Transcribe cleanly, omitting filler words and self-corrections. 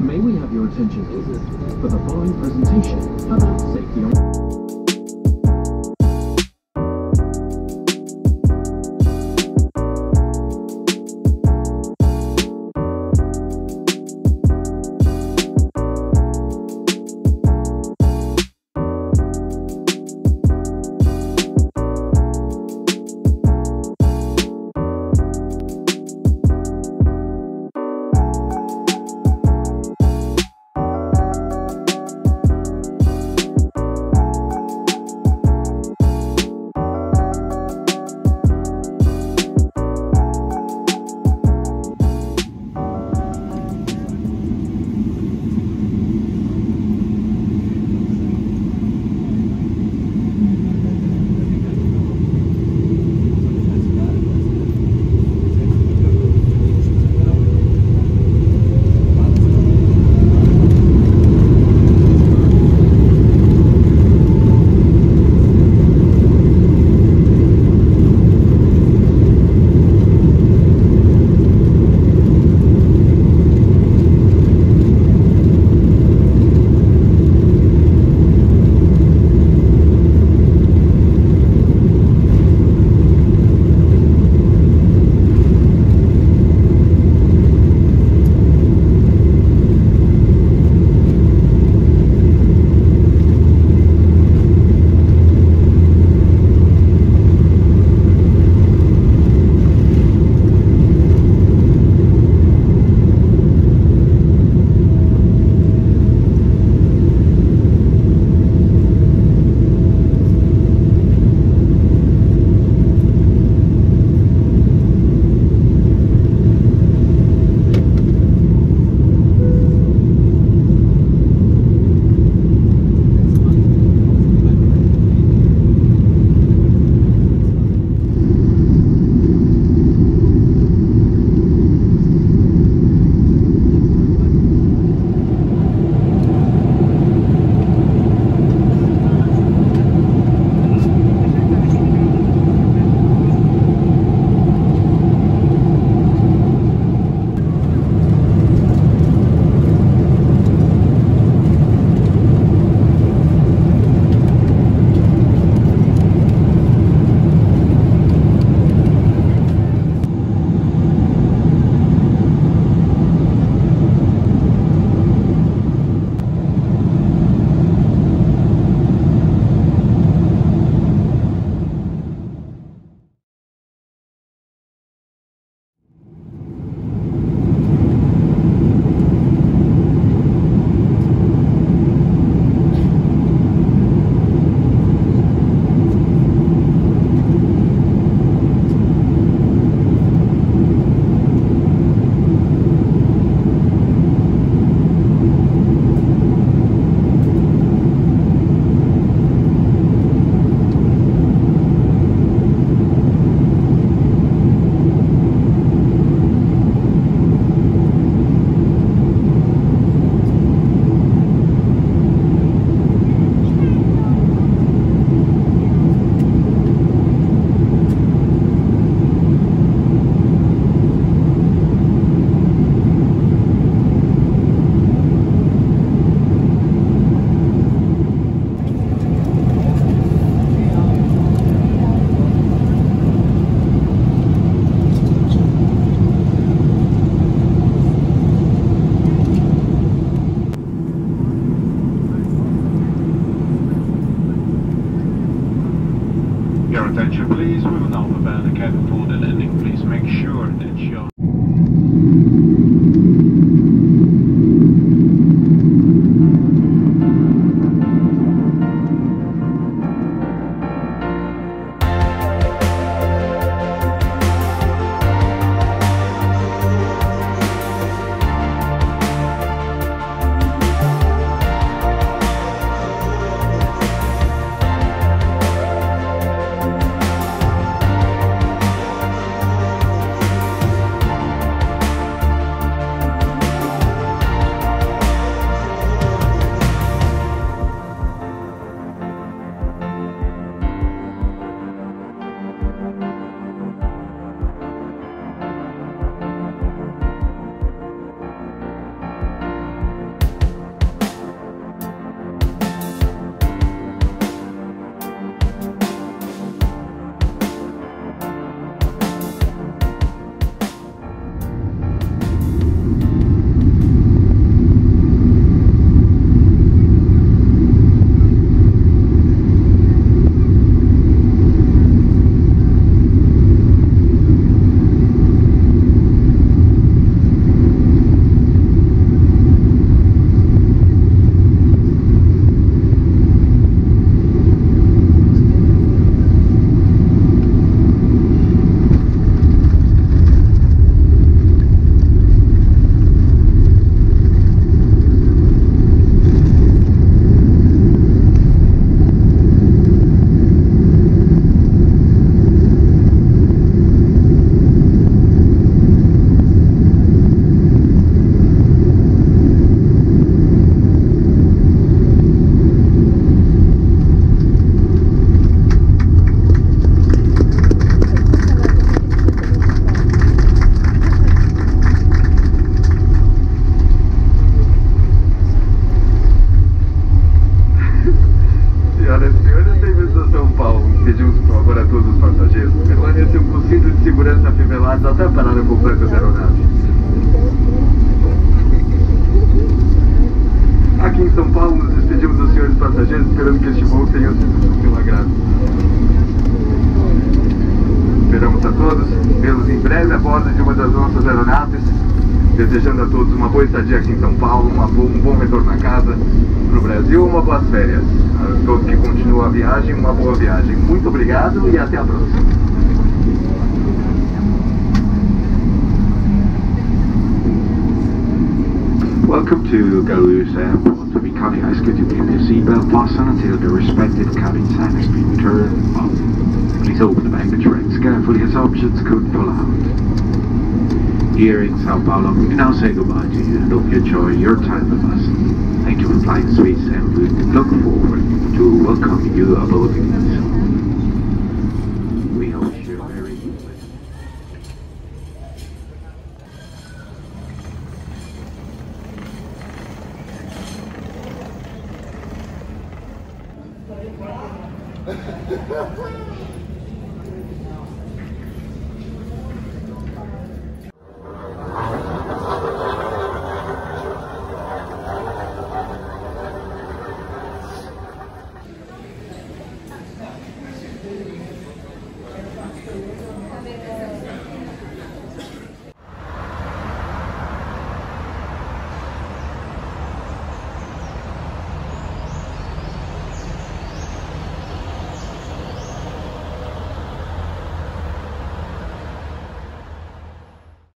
May we have your attention, please, for the following presentation about safety on... your attention, please. We will now prepare the cabin for the landing. Please make sure that you're... Desejando a todos uma boa estadia aqui em São Paulo, um bom retorno à casa, para o Brasil, uma boas férias. A todos que continuam a viagem, uma boa viagem. Muito obrigado e até a próxima. Welcome to Galouse Airport. To become a escort, keep your seatbelt fastened until the respective cabin sign has been turned off. Please open the baggage racks carefully as objects could fall out. Here in Sao Paulo, we can now say goodbye to you and hope you enjoy your time with us. Thank you for flying Swiss, and we look forward to welcoming you aboard again. We hope you are very good.